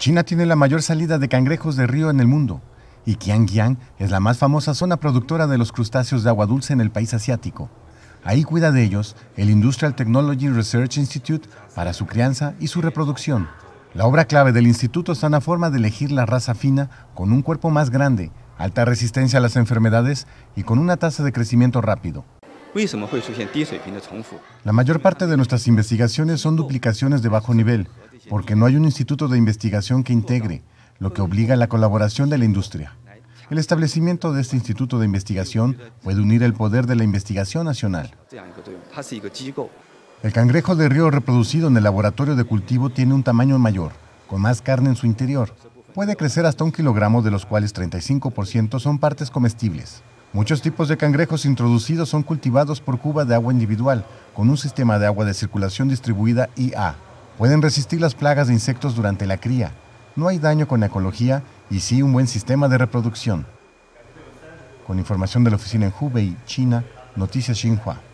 China tiene la mayor salida de cangrejos de río en el mundo y Qianjiang es la más famosa zona productora de los crustáceos de agua dulce en el país asiático. Ahí cuida de ellos el Industrial Technology Research Institute para su crianza y su reproducción. La obra clave del instituto está en la forma de elegir la raza fina con un cuerpo más grande, alta resistencia a las enfermedades y con una tasa de crecimiento rápido. La mayor parte de nuestras investigaciones son duplicaciones de bajo nivel, porque no hay un instituto de investigación que integre, lo que obliga a la colaboración de la industria. El establecimiento de este instituto de investigación puede unir el poder de la investigación nacional. El cangrejo de río reproducido en el laboratorio de cultivo tiene un tamaño mayor, con más carne en su interior. Puede crecer hasta 1 kilogramo, de los cuales 35% son partes comestibles. Muchos tipos de cangrejos introducidos son cultivados por cuba de agua individual, con un sistema de agua de circulación distribuida IA. Pueden resistir las plagas de insectos durante la cría. No hay daño con la ecología y sí un buen sistema de reproducción. Con información de la oficina en Hubei, China, Noticias Xinhua.